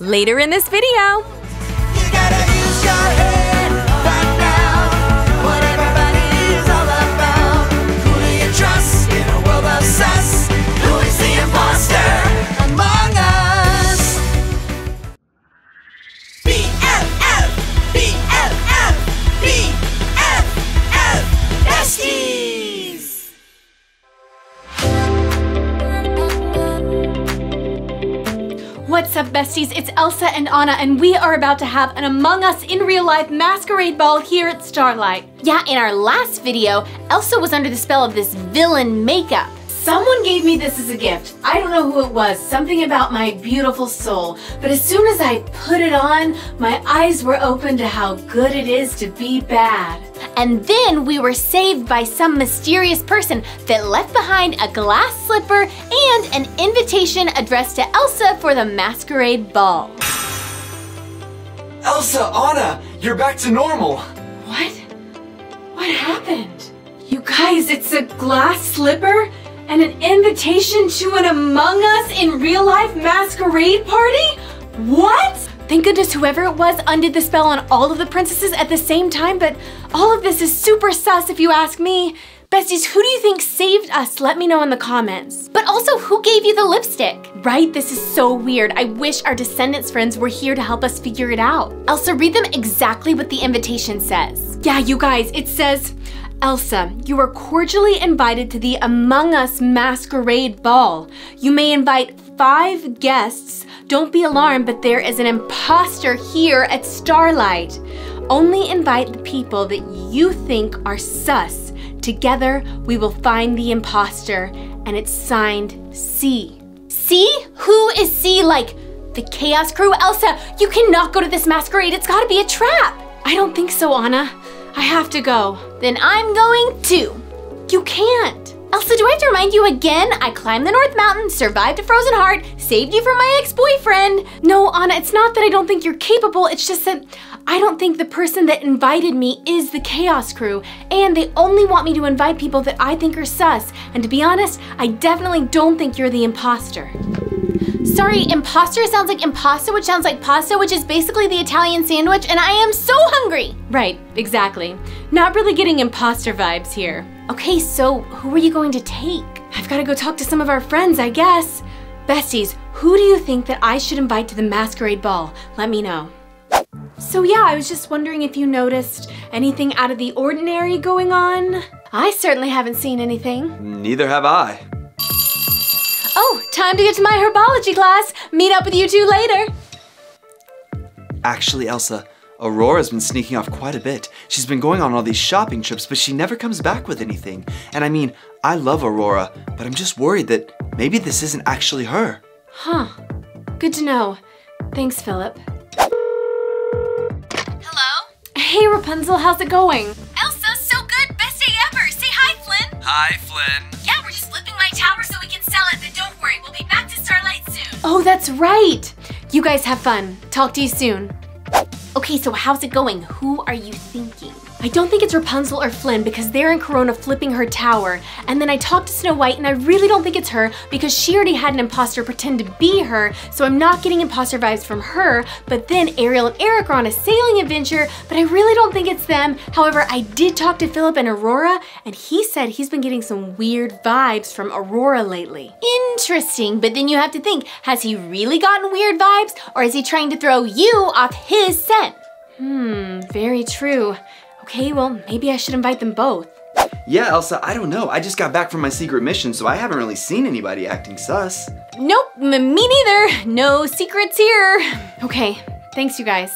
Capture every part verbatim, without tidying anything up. later in this video! You gotta use your head right now. What everybody is all about. Who do you trust in a world of sus? Who is the imposter among us? B F F! B F F! B F F Besties! What's up, besties? It's Elsa and Anna, and we are about to have an Among Us in real life masquerade ball here at Starlight. Yeah, in our last video, Elsa was under the spell of this villain makeup. Someone gave me this as a gift. I don't know who it was, something about my beautiful soul. But as soon as I put it on, my eyes were open to how good it is to be bad. And then we were saved by some mysterious person that left behind a glass slipper and an invitation addressed to Elsa for the masquerade ball. Elsa, Anna, you're back to normal. What? What happened? You guys, it's a glass slipper? And an invitation to an Among Us in real life masquerade party? What? Thank goodness whoever it was undid the spell on all of the princesses at the same time, but all of this is super sus if you ask me. Besties, who do you think saved us? Let me know in the comments. But also, who gave you the lipstick? Right, this is so weird. I wish our Descendants friends were here to help us figure it out. Elsa, read them exactly what the invitation says. Yeah, you guys, it says, Elsa, you are cordially invited to the Among Us Masquerade Ball. You may invite five guests. Don't be alarmed, but there is an imposter here at Starlight. Only invite the people that you think are sus. Together, we will find the imposter. And it's signed C. C? Who is C? Like the Chaos Crew? Elsa, you cannot go to this masquerade. It's gotta be a trap. I don't think so, Anna. I have to go. Then I'm going too. You can't. Elsa, do I have to remind you again? I climbed the North Mountain, survived a frozen heart, saved you from my ex-boyfriend. No, Anna, it's not that I don't think you're capable. It's just that I don't think the person that invited me is the Chaos Crew. And they only want me to invite people that I think are sus. And to be honest, I definitely don't think you're the imposter. Sorry, imposter sounds like impasta, which sounds like pasta, which is basically the Italian sandwich, and I am so hungry! Right, exactly. Not really getting imposter vibes here. Okay, so who are you going to take? I've gotta go talk to some of our friends, I guess. Besties, who do you think that I should invite to the masquerade ball? Let me know. So yeah, I was just wondering if you noticed anything out of the ordinary going on? I certainly haven't seen anything. Neither have I. Oh, time to get to my herbology class. Meet up with you two later. Actually, Elsa, Aurora's been sneaking off quite a bit. She's been going on all these shopping trips, but she never comes back with anything. And I mean, I love Aurora, but I'm just worried that maybe this isn't actually her. Huh. Good to know. Thanks, Phillip. Hello? Hey, Rapunzel, how's it going? Elsa, so good. Best day ever. Say hi, Flynn. Hi, Flynn. Yeah, we're just flipping my tower so we can sell it, but don't worry, we'll be back to Starlight soon. Oh, that's right. You guys have fun. Talk to you soon. Okay, so how's it going? Who are you thinking? I don't think it's Rapunzel or Flynn because they're in Corona flipping her tower. And then I talked to Snow White and I really don't think it's her because she already had an imposter pretend to be her, so I'm not getting imposter vibes from her. But then Ariel and Eric are on a sailing adventure, but I really don't think it's them. However, I did talk to Phillip and Aurora and he said he's been getting some weird vibes from Aurora lately. Interesting, but then you have to think, has he really gotten weird vibes or is he trying to throw you off his scent? Hmm, very true. Okay, well, maybe I should invite them both. Yeah, Elsa, I don't know. I just got back from my secret mission, so I haven't really seen anybody acting sus. Nope, me neither. No secrets here. Okay, thanks you guys.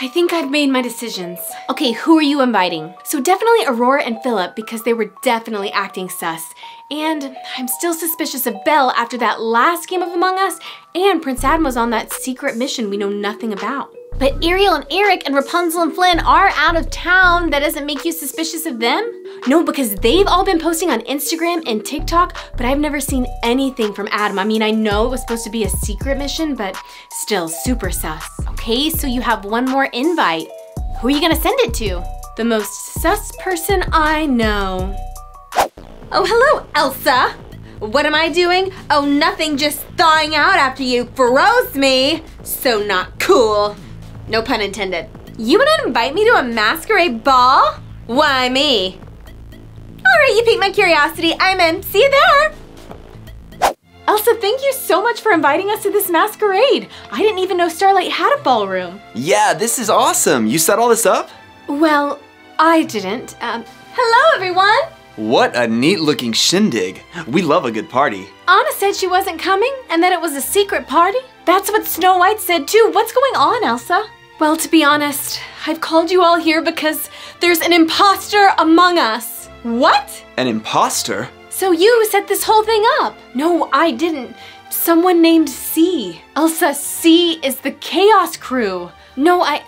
I think I've made my decisions. Okay, who are you inviting? So definitely Aurora and Phillip because they were definitely acting sus. And I'm still suspicious of Belle after that last game of Among Us, and Prince Adam was on that secret mission we know nothing about. But Ariel and Eric and Rapunzel and Flynn are out of town. That doesn't make you suspicious of them? No, because they've all been posting on Instagram and TikTok, but I've never seen anything from Adam. I mean, I know it was supposed to be a secret mission, but still super sus. Okay, so you have one more invite. Who are you gonna send it to? The most sus person I know. Oh, hello, Elsa. What am I doing? Oh, nothing, just thawing out after you froze me. So not cool. No pun intended. You wanna invite me to a masquerade ball? Why me? All right, you piqued my curiosity. I'm in. See you there. Elsa, thank you so much for inviting us to this masquerade. I didn't even know Starlight had a ballroom. Yeah, this is awesome. You set all this up? Well, I didn't. Um, hello, everyone. What a neat-looking shindig. We love a good party. Anna said she wasn't coming and that it was a secret party. That's what Snow White said, too. What's going on, Elsa? Well, to be honest, I've called you all here because there's an imposter among us. What? An imposter? So you set this whole thing up. No, I didn't. Someone named C. Elsa, C is the Chaos Crew. No, I...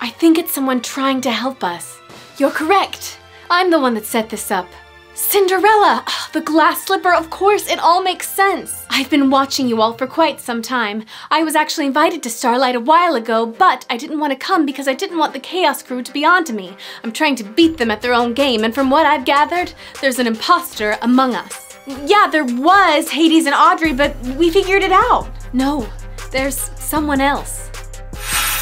I think it's someone trying to help us. You're correct. I'm the one that set this up. Cinderella! Oh, the glass slipper, of course, it all makes sense. I've been watching you all for quite some time. I was actually invited to Starlight a while ago, but I didn't want to come because I didn't want the Chaos Crew to be onto me. I'm trying to beat them at their own game, and from what I've gathered, there's an imposter among us. Yeah, there was Hades and Audrey, but we figured it out. No, there's someone else.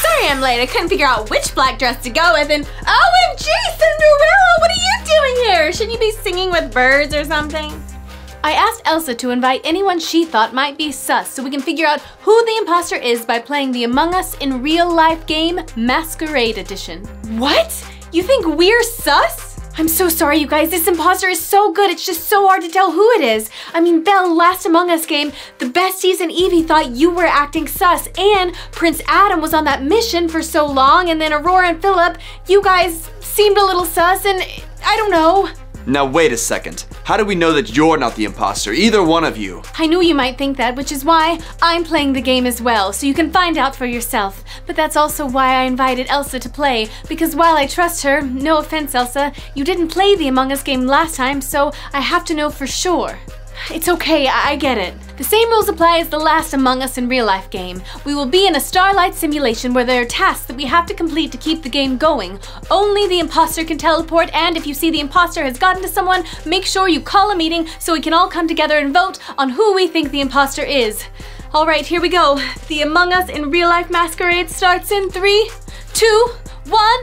Sorry I'm late, I couldn't figure out which black dress to go with, and O M G, Cinderella, what are you doing here? Shouldn't you be singing with birds or something? I asked Elsa to invite anyone she thought might be sus so we can figure out who the imposter is by playing the Among Us in Real Life game Masquerade Edition. What? You think we're sus? I'm so sorry, you guys. This imposter is so good, it's just so hard to tell who it is. I mean, Belle, last Among Us game, the besties and Evie thought you were acting sus, and Prince Adam was on that mission for so long, and then Aurora and Phillip, you guys seemed a little sus, and I don't know. Now wait a second. How do we know that you're not the imposter, either one of you? I knew you might think that, which is why I'm playing the game as well, so you can find out for yourself. But that's also why I invited Elsa to play, because while I trust her, no offense Elsa, you didn't play the Among Us game last time, so I have to know for sure. It's okay, I, I get it. The same rules apply as the last Among Us in Real Life game. We will be in a Starlight simulation where there are tasks that we have to complete to keep the game going. Only the imposter can teleport, and if you see the imposter has gotten to someone, make sure you call a meeting so we can all come together and vote on who we think the imposter is. All right, here we go. The Among Us in Real Life masquerade starts in three, two, one.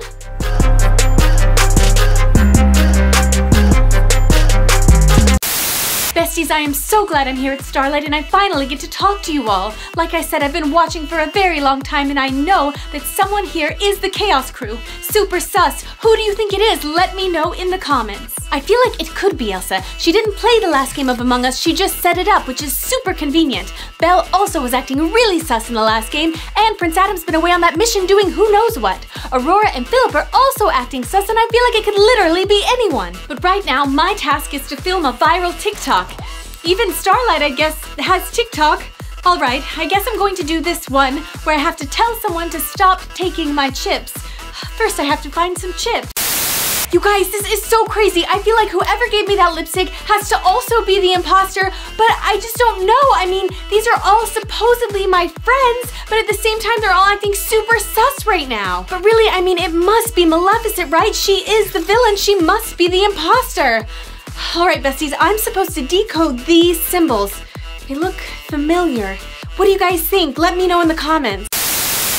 Besties, I am so glad I'm here at Starlight and I finally get to talk to you all. Like I said, I've been watching for a very long time and I know that someone here is the Chaos Crew. Super sus. Who do you think it is? Let me know in the comments. I feel like it could be Elsa. She didn't play the last game of Among Us, she just set it up, which is super convenient. Belle also was acting really sus in the last game, and Prince Adam's been away on that mission doing who knows what. Aurora and Phillip are also acting sus and I feel like it could literally be anyone. But right now, my task is to film a viral TikTok. Even Starlight, I guess, has TikTok. All right, I guess I'm going to do this one where I have to tell someone to stop taking my chips. First, I have to find some chips. You guys, this is so crazy. I feel like whoever gave me that lipstick has to also be the imposter, but I just don't know. I mean, these are all supposedly my friends, but at the same time, they're all acting super sus right now. But really, I mean, it must be Maleficent, right? She is the villain. She must be the imposter. All right, besties, I'm supposed to decode these symbols. They look familiar. What do you guys think? Let me know in the comments.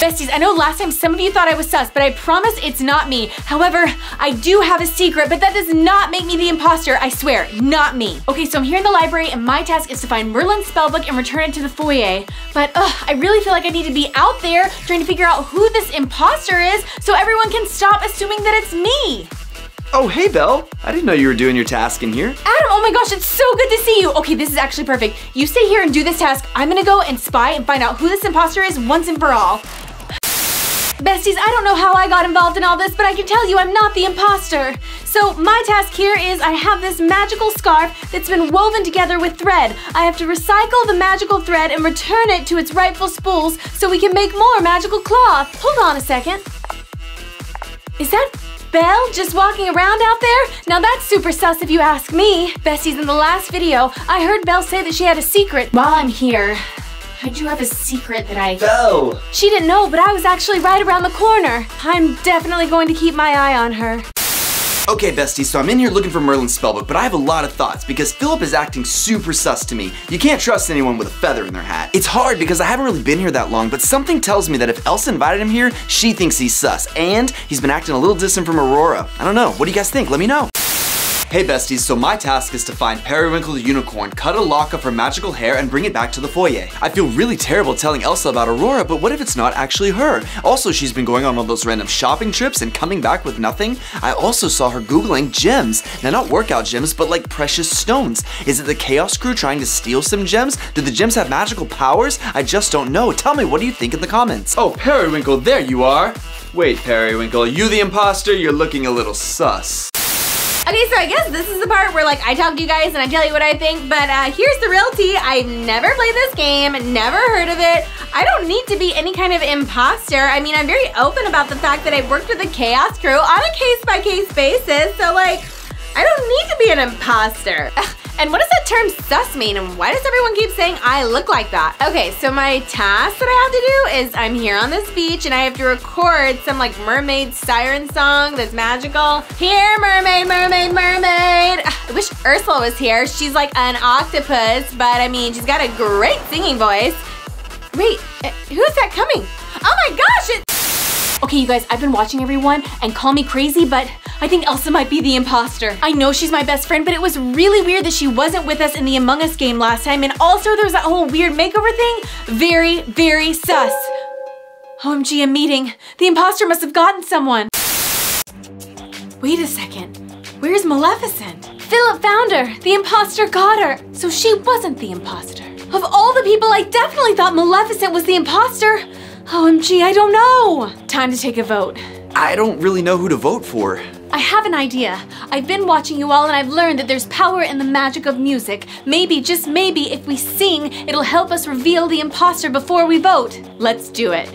Besties, I know last time some of you thought I was sus, but I promise it's not me. However, I do have a secret, but that does not make me the imposter, I swear, not me. Okay, so I'm here in the library, and my task is to find Merlin's spellbook and return it to the foyer. But ugh, I really feel like I need to be out there trying to figure out who this imposter is so everyone can stop assuming that it's me. Oh, hey, Belle. I didn't know you were doing your task in here. Adam, oh my gosh, it's so good to see you. Okay, this is actually perfect. You stay here and do this task. I'm gonna go and spy and find out who this imposter is once and for all. Besties, I don't know how I got involved in all this, but I can tell you I'm not the imposter. So my task here is I have this magical scarf that's been woven together with thread. I have to recycle the magical thread and return it to its rightful spools so we can make more magical cloth. Hold on a second. Is that Belle just walking around out there? Now that's super sus if you ask me. Besties, in the last video, I heard Belle say that she had a secret. While I'm here, I do have a secret that I... Belle! She didn't know, but I was actually right around the corner. I'm definitely going to keep my eye on her. Okay, besties, so I'm in here looking for Merlin's spellbook, but I have a lot of thoughts because Phillip is acting super sus to me. You can't trust anyone with a feather in their hat. It's hard because I haven't really been here that long, but something tells me that if Elsa invited him here, she thinks he's sus, and he's been acting a little distant from Aurora. I don't know. What do you guys think? Let me know. Hey besties, so my task is to find Periwinkle's unicorn, cut a lock of her magical hair, and bring it back to the foyer. I feel really terrible telling Elsa about Aurora, but what if it's not actually her? Also, she's been going on all those random shopping trips and coming back with nothing. I also saw her Googling gems. Now, not workout gems, but like precious stones. Is it the Chaos Crew trying to steal some gems? Do the gems have magical powers? I just don't know. Tell me, what do you think in the comments? Oh, Periwinkle, there you are. Wait, Periwinkle, are you the imposter? You're looking a little sus. Okay, so I guess this is the part where like I talk to you guys and I tell you what I think, but uh, here's the real tea. I've never played this game, never heard of it. I don't need to be any kind of imposter. I mean, I'm very open about the fact that I've worked with the Chaos Crew on a case-by-case basis, so like, I don't need to be an imposter. And what does that term sus mean, and why does everyone keep saying I look like that? Okay, so my task that I have to do is I'm here on this beach and I have to record some like mermaid siren song that's magical. Here, mermaid, mermaid, mermaid. I wish Ursula was here. She's like an octopus, but I mean, she's got a great singing voice. Wait, who's that coming? Oh my gosh, it's... Okay, you guys, I've been watching everyone, and call me crazy, but I think Elsa might be the imposter. I know she's my best friend, but it was really weird that she wasn't with us in the Among Us game last time, and also there was that whole weird makeover thing. Very, very sus. O M G, a meeting. The imposter must have gotten someone. Wait a second. Where's Maleficent? Phillip found her. The imposter got her. So she wasn't the imposter. Of all the people, I definitely thought Maleficent was the imposter. O M G, I don't know. Time to take a vote. I don't really know who to vote for. I have an idea. I've been watching you all and I've learned that there's power in the magic of music. Maybe, just maybe, if we sing, it'll help us reveal the imposter before we vote. Let's do it.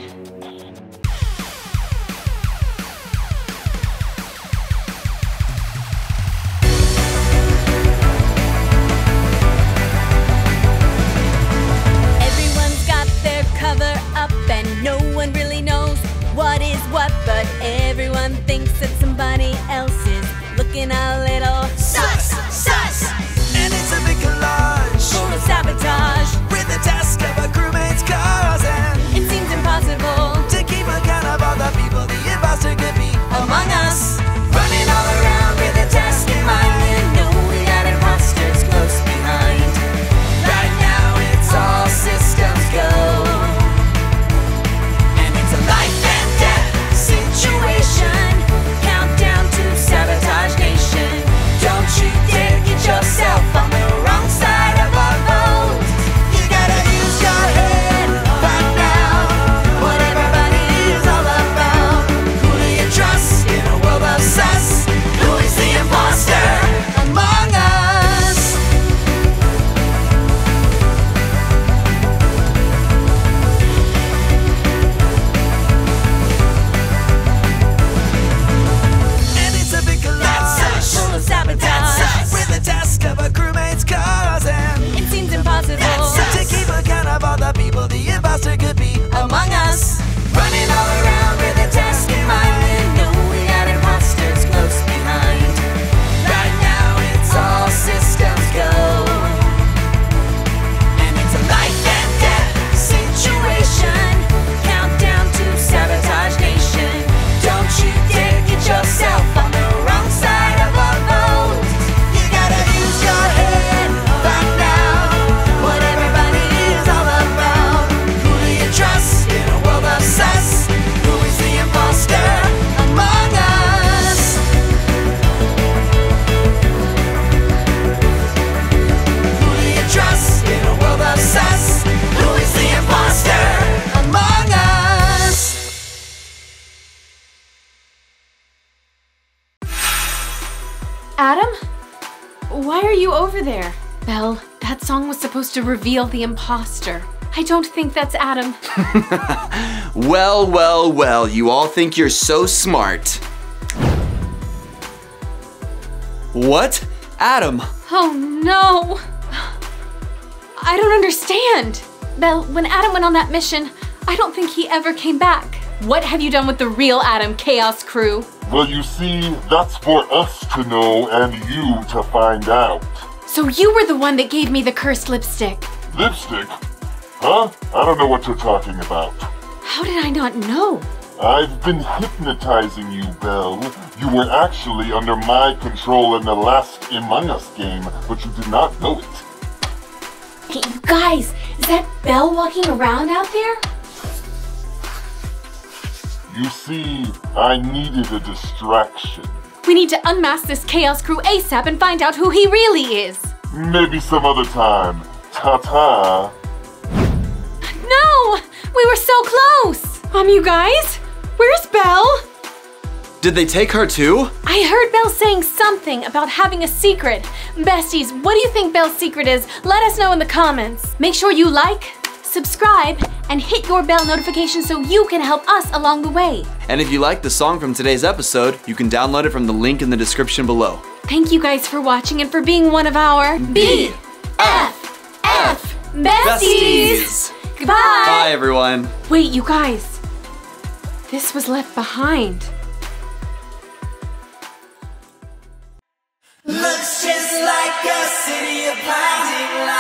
Adam? Why are you over there? Belle, that song was supposed to reveal the imposter. I don't think that's Adam. Well, well, well, you all think you're so smart. What? Adam? Oh no. I don't understand. Belle, when Adam went on that mission, I don't think he ever came back. What have you done with the real Adam, Chaos Crew? Well, you see, that's for us to know and you to find out. So you were the one that gave me the cursed lipstick. Lipstick? Huh? I don't know what you're talking about. How did I not know? I've been hypnotizing you, Belle. You were actually under my control in the last Among Us game, but you did not know it. Hey, you guys, is that Belle walking around out there? You see, I needed a distraction. We need to unmask this Chaos Crew ASAP and find out who he really is. Maybe some other time. Ta-ta. No! We were so close! Um, you guys? Where's Belle? Did they take her too? I heard Belle saying something about having a secret. Besties, what do you think Belle's secret is? Let us know in the comments. Make sure you like, subscribe, and hit your bell notification so you can help us along the way. And if you liked the song from today's episode, you can download it from the link in the description below. Thank you guys for watching and for being one of our B F F Besties! Goodbye! Bye, everyone. Wait, you guys. This was left behind. Looks just like a city of blinding lights.